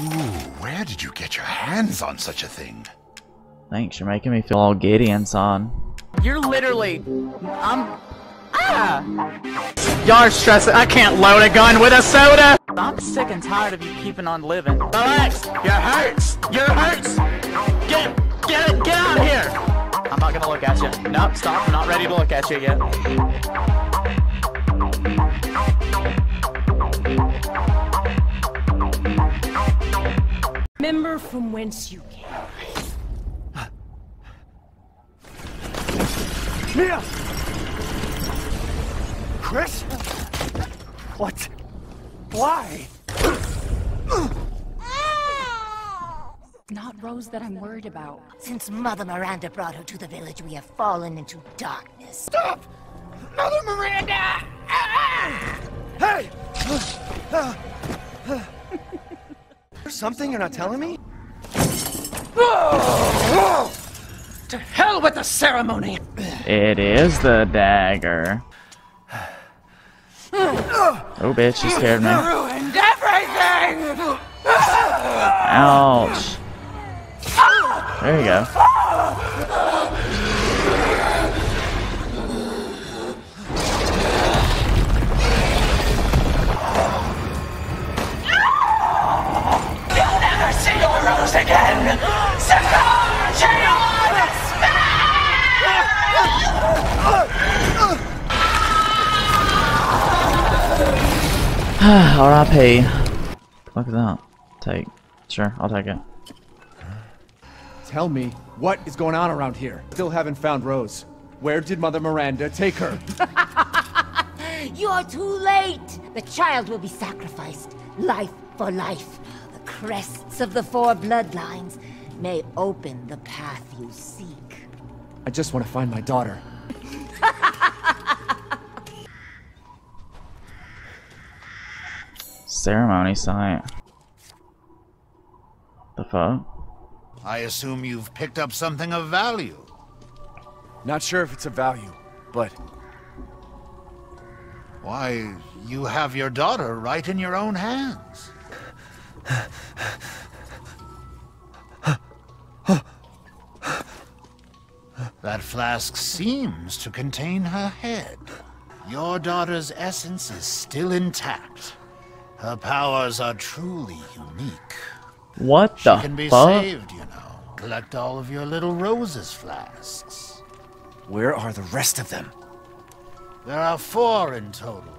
Ooh, where did you get your hands on such a thing? Thanks, you're making me feel all giddy and son. You're literally... Y'all stressing. I can't load a gun with a soda! I'm sick and tired of you keeping on living. Relax! Your hurts! Your hurts! Get out of here! I'm not gonna look at you. Nope, stop. I'm not ready to look at you yet. Remember from whence you came. Mia! Chris? What? Why? Not Rose that I'm worried about. Since Mother Miranda brought her to the village, we have fallen into darkness. Stop! Mother Miranda! Hey! There's something you're not telling me? Oh! To hell with the ceremony! It is the dagger. Oh, bitch, she scared me. You ruined everything! Ouch. There you go. You'll never see your Rose again! Succumb to your despair! R.I.P. Look at that. Take. Sure, I'll take it. Tell me, what is going on around here? Still haven't found Rose. Where did Mother Miranda take her? You're too late! The child will be sacrificed, life for life. The crests of the four bloodlines may open the path you seek. I just want to find my daughter. Ceremony site. The fuck? I assume you've picked up something of value. Not sure if it's of value, but... Why, you have your daughter right in your own hands. That flask seems to contain her head. Your daughter's essence is still intact. Her powers are truly unique. What the fuck? She can be saved, you know. Collect all of your little Rose's flasks. Where are the rest of them? There are 4 in total.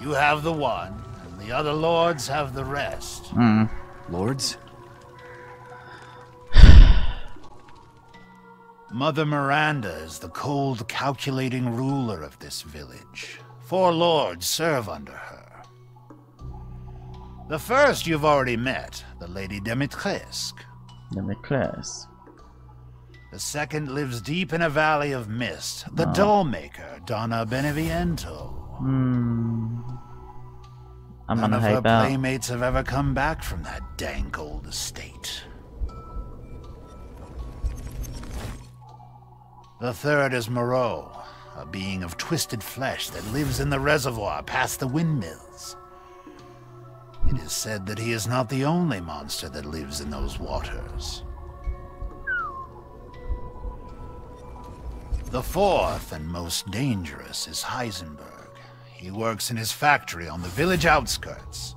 You have the one, and the other lords have the rest. Mm. Lords? Mother Miranda is the cold, calculating ruler of this village. 4 lords serve under her. The first you've already met, the Lady Dimitrescu. Dimitrescu. The second lives deep in a valley of mist, the dollmaker, Donna Beneviento. None of her playmates have ever come back from that dank old estate. The third is Moreau, a being of twisted flesh that lives in the reservoir past the windmills. It is said that he is not the only monster that lives in those waters. The fourth and most dangerous is Heisenberg. He works in his factory on the village outskirts.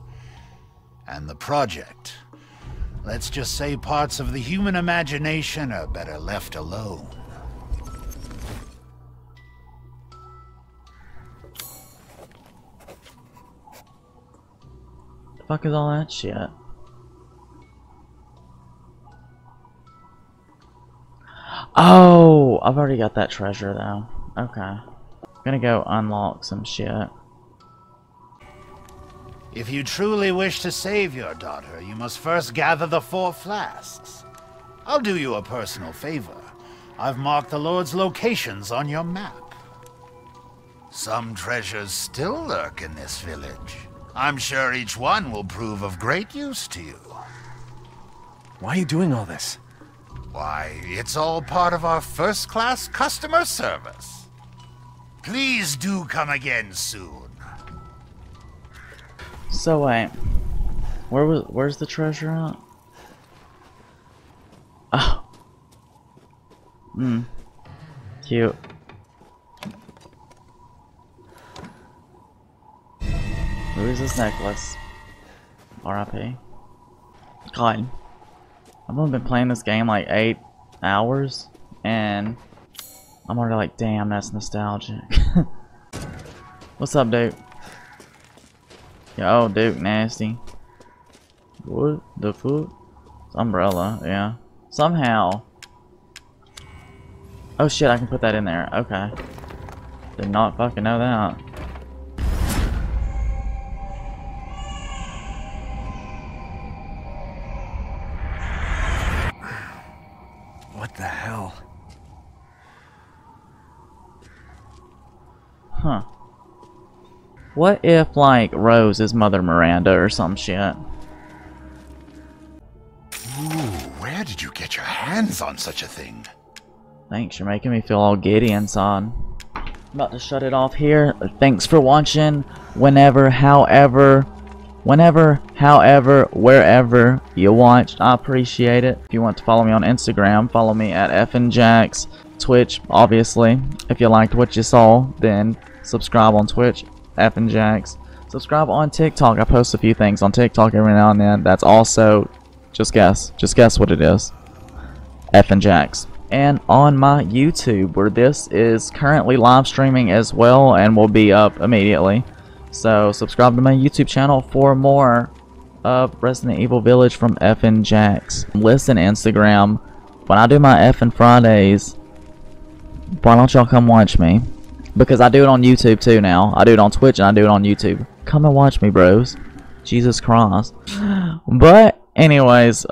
And the project, let's just say parts of the human imagination are better left alone. Fuck is all that shit? Oh, I've already got that treasure though. Okay, I'm gonna go unlock some shit. If you truly wish to save your daughter, you must first gather the 4 flasks. I'll do you a personal favor. I've marked the Lord's locations on your map. Some treasures still lurk in this village. I'm sure each one will prove of great use to you. Why are you doing all this? Why, it's all part of our first-class customer service. Please do come again soon. So wait. Where's the treasure at? Oh. Hmm. Cute. Who is this necklace? R.I.P. God. I've only been playing this game like 8 hours, and I'm already like, damn, that's nostalgic. What's up, Duke? Yo, Duke, nasty. What the fuck? It's Umbrella, yeah. Somehow. Oh shit, I can put that in there. Okay. Did not fucking know that. What the hell? Huh. What if, like, Rose is Mother Miranda or some shit? Ooh, where did you get your hands on such a thing? Thanks, you're making me feel all giddy inside. I'm about to shut it off here. Thanks for watching. Whenever, however, wherever you watched, I appreciate it. If you want to follow me on Instagram, follow me at EffinJACS. Twitch, obviously. If you liked what you saw, then subscribe on Twitch, EffinJACS. Subscribe on TikTok. I post a few things on TikTok every now and then. That's also, just guess what it is. EffinJACS. And on my YouTube, where this is currently live streaming as well and will be up immediately. So subscribe to my YouTube channel for more of Resident Evil Village from EffinJACS. Listen, Instagram, when I do my effing Fridays, why don't y'all come watch me? Because I do it on YouTube too now. I do it on Twitch and I do it on YouTube. Come and watch me, bros. Jesus Christ. But anyways,